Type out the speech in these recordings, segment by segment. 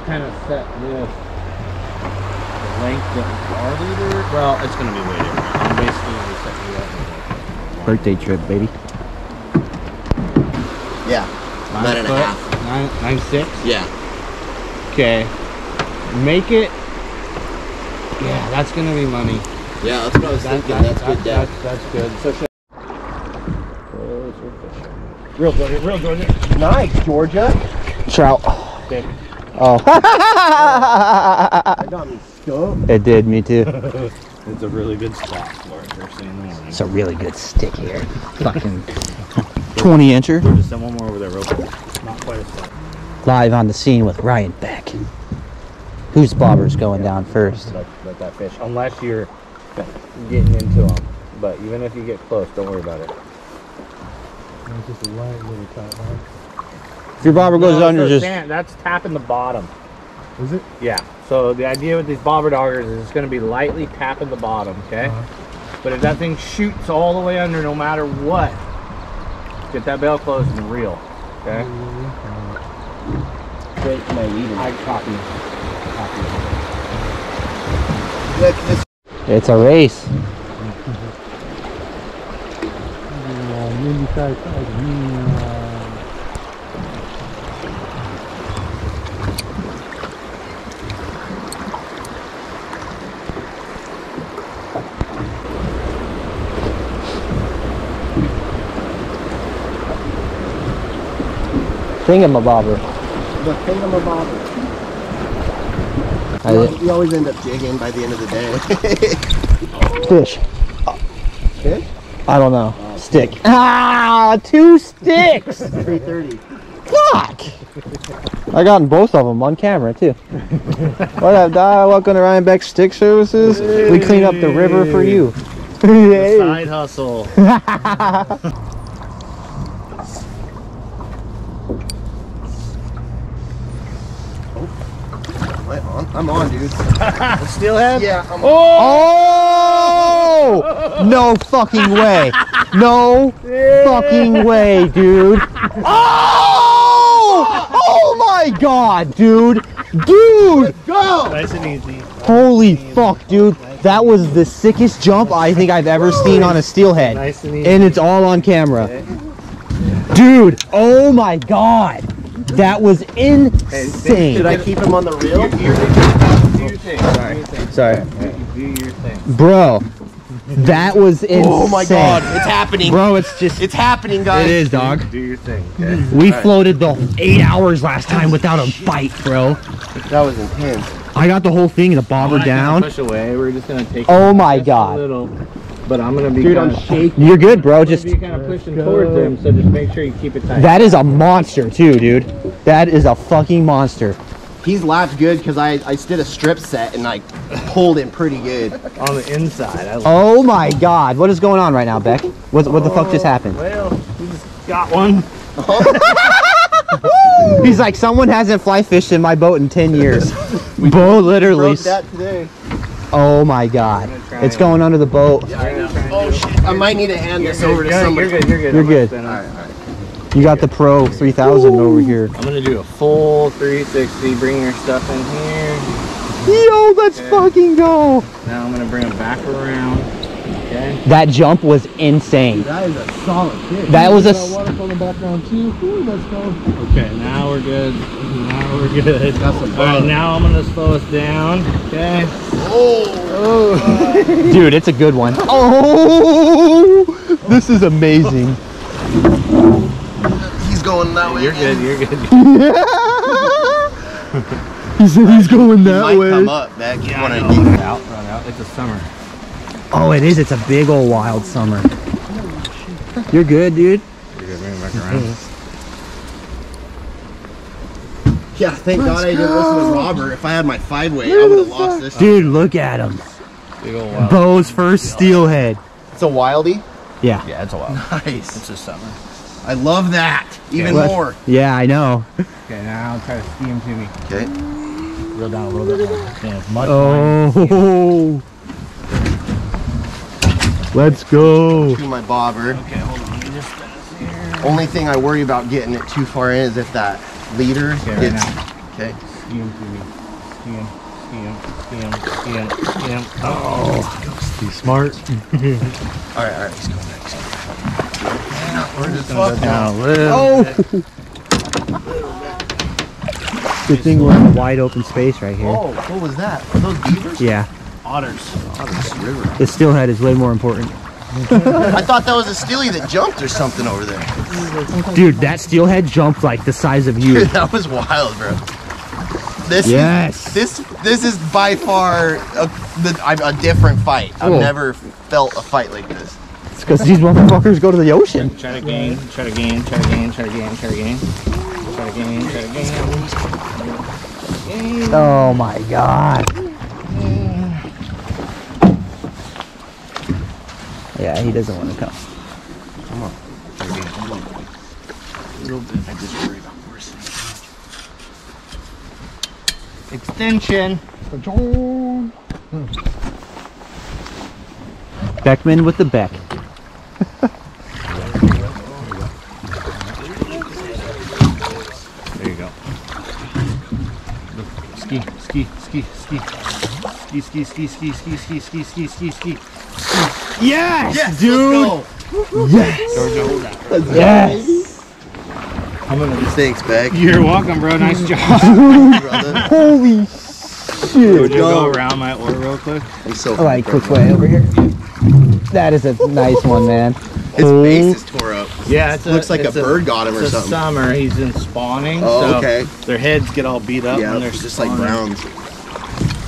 I'll kind of set this length of our leader. Well, it's going to be way different. I'm basically going to set you up. Birthday trip, baby. Yeah. Nine and a half. 9'6"? Yeah. Okay. Make it. Yeah, that's going to be money. Yeah, that's what I was thinking. That's good. So real good, real good. Nice, Georgia. Trout. Dick. Oh. That got me stoked. It did, me too. It's a really good spot for it. It's a really good stick here. Fucking 20-incher. There's just one more over there real quick. Not quite a spot. Live on the scene with Ryan Beck. Whose bobber's going down first? Like that fish. Unless you're getting into them. But even if you get close, don't worry about it. It's just a light little top, huh? If your bobber goes down, you're just... That's tapping the bottom. Is it? Yeah. So the idea with these bobber doggers is it's going to be lightly tapping the bottom, okay? But if that thing shoots all the way under, no matter what, get that bail closed and reel, okay? Break my leader. I copy. It's a race. Thingamabobber. The thingamabobber. You always end up jigging by the end of the day. Fish. Fish? I don't know. Stick. Ah, two sticks. 3:30. Fuck. I got in both of them on camera too. What up, Di? Welcome to Ryan Beck's Stick Services. Hey. We clean up the river for you. Hey. Side hustle. Oh, am I on? I'm on, dude. Steelhead? Yeah. I'm on. Oh! No fucking way. No fucking way, dude. Oh! Oh my god, dude. Dude! Go! Nice and easy. Holy fuck, dude. That was the sickest jump I think I've ever seen on a steelhead. Nice and easy. And it's all on camera. Dude, oh my god. That was insane. Should I keep him on the reel? Do your thing. Sorry. Do your thing. Bro. That was insane. Oh my god, it's happening. Bro, it's just... It's happening, guys. It is, dog. Do your thing, okay? We floated the 8 hours last time without a bite, bro. That was intense. I got the whole thing, the bobber down. Push away. We're just going to take... Oh my god. A little, but I'm going to be... Dude, I'm shaking. You're good, bro. Just... You're kind of pushing towards him, so just make sure you keep it tight. That is a monster, too, dude. That is a fucking monster. He's lapped good because I did a strip set and I pulled him pretty good. On the inside. Oh my god. What is going on right now, Beck? What the fuck just happened? Well, he just got one. Oh. He's like, someone hasn't fly fished in my boat in 10 years. Bo literally. That today. Oh my god. It's going under the boat. Yeah, oh, shit. I might need to hand this over to somebody. You're good. You're good. You're good. All right. You got the Pro 3000 over here. I'm gonna do a full 360. Bring your stuff in here. Yo, let's fucking go. Now I'm gonna bring them back around. Okay. That jump was insane. That is a solid kick. That was a water from the background too. Ooh, let's go. Okay, now we're good. Now we're good. All right, now I'm gonna slow us down. Okay. Oh. Dude, it's a good one. Oh, this is amazing. Going that way. You're good, you're good. Yeah. He said he's going that way. Might come up, Beck. Yeah, run out. It's a summer. Oh, it is. It's a big old wild summer. You're good, dude. You're good. Bring him back around. Yeah, thank God I didn't listen to Robert. If I had my 5-way, I would have lost this. Dude, look at him. Big old wild. Beau's first steelhead. It's a wildie? Yeah. Yeah, it's a wild. Nice. It's a summer. I love that. Even more. Yeah, I know. Okay, now I'll try to ski him to me. Okay. Reel down a little bit more. Yeah, much Let's go. To my bobber. Okay, hold on. Let me just Only thing I worry about getting it too far in is if that leader gets... Okay. Scan through me. Scan. Oh, gotta be smart. Alright, let's go next. We're just gonna go down a little bit. Good thing we're in a wide open space right here. Oh, what was that? Are those beavers? Yeah. Otters. Otters River. The steelhead is way more important. I thought that was a steely that jumped or something over there. Dude, that steelhead jumped like the size of you. Dude, that was wild, bro. This this is by far a different fight. I've never felt a fight like this. It's because these motherfuckers go to the ocean. Try again. Oh my god. Yeah, he doesn't want to come. Come on. A little bit. I just worry about forcing. Extension. Beckman with the beck. There you go. Look. Ski. Yes, dude! Let's go. Yes! I'm gonna thanks, Beck. You're welcome, bro. Nice job. Holy shit. Would you go around my oar real quick? Alright, quick way over here. That is a nice one, man. His face is tore up. Yeah, it looks like a bird got him or something. It's summer. He's in spawning. Oh, so okay. Their heads get all beat up. Yeah, and they're just like browns.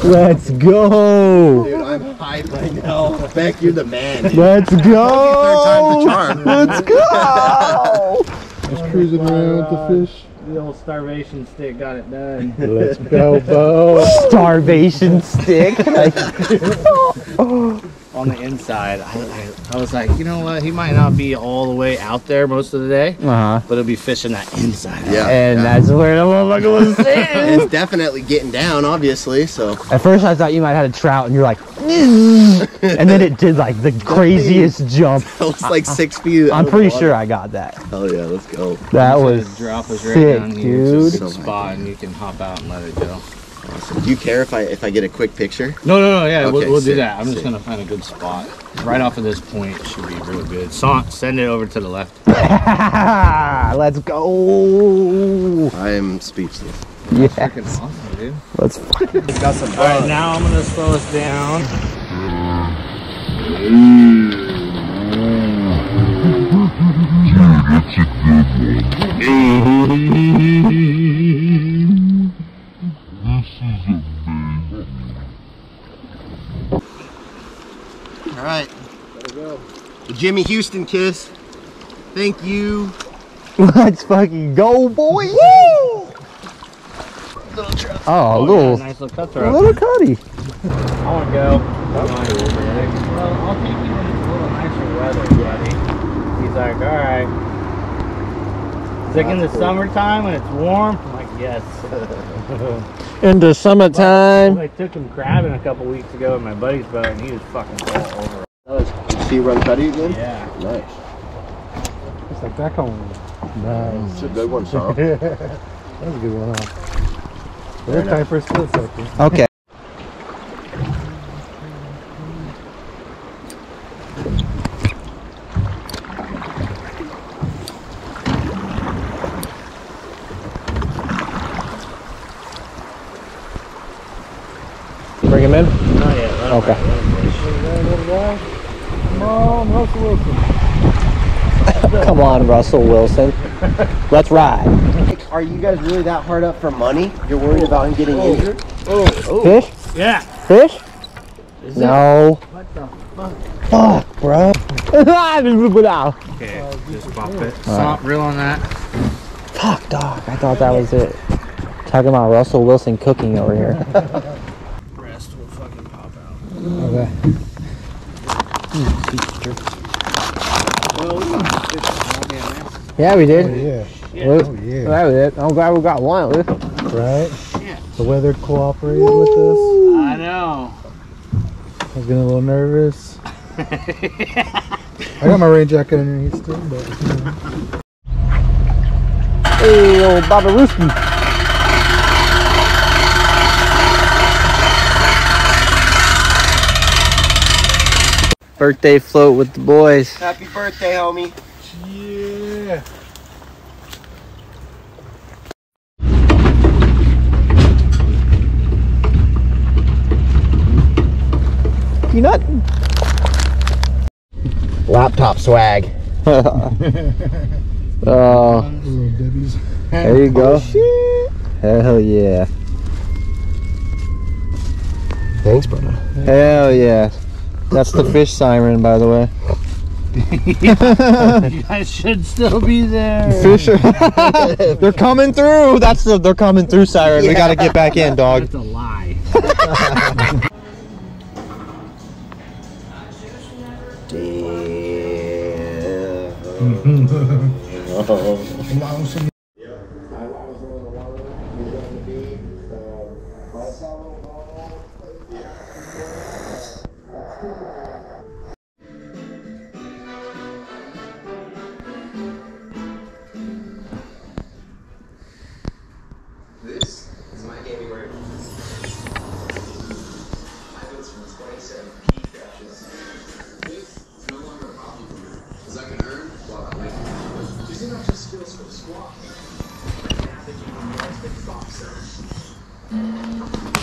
Let's go! Dude, I'm hyped right now. Beck, you're the man. Dude. Let's go! Third time the charm. Let's go! Just cruising around with the fish. The old starvation stick got it done. Let's go, Beau. Starvation stick? On the inside, I was like, you know what? He might not be all the way out there most of the day, but he'll be fishing that inside. Yeah, and that's where the motherfucker was sitting. It's definitely getting down, obviously. So at first I thought you might have had a trout, and you're like, and then it did like the craziest jump. That was like 6 feet. I'm pretty sure I got that. Hell yeah, let's go. That was drop was right sick, down here, dude. Just spot, and you can hop out and let it go. Awesome. Do you care if I get a quick picture? No, yeah, okay, we'll do that. I'm just gonna find a good spot. Right off of this point should be real good. Send it over to the left. Let's go. I am speechless. Yeah. Freaking awesome, dude. Let's got some. Alright, now I'm gonna slow us down. Alright. The Jimmy Houston kiss. Thank you. Let's fucking go, boy. Woo! Oh, a little nice little cutthroat. A little cutty. I want to go. Well, I'll take you in a little nicer weather, buddy. He's like, alright. It's like in the summertime when it's warm. I'm like, yes. In the summertime. I took him crabbing a couple weeks ago in my buddy's boat, and he was fucking all over. See you run cutty again? Yeah. Nice. It's like that one. Nice. It's a good one, Tom. That was a good one, huh? There's time for a split second. Okay. Bring him in? Not yet. Okay. Come on, Russell Wilson. Come on, Russell Wilson. Let's ride. Are you guys really that hard up for money? You're worried about him getting injured? Fish? Yeah. Fish? No. What the fuck? Fuck, bro. Okay, just pop it. Stop real on that. Fuck, dog. I thought that was it. Talking about Russell Wilson cooking over here. Okay. Yeah, we did. Oh, yeah. That was it. I'm glad we got one. Right? Yeah. The weather cooperated with us. I know. I was getting a little nervous. I got my rain jacket underneath still, but you know. Hey, old Bobby Ruskin. Birthday float with the boys. Happy birthday, homie. Yeah. Peanut. Laptop swag. Oh, there you go. Oh, hell yeah. Thanks, brother. Hell yeah. That's the fish siren, by the way. You guys should still be there. Fish are they're coming through. That's the they're coming through siren. Yeah. We gotta get back in, dog. That's a lie. Damn. Squat. I think you can get a big box out.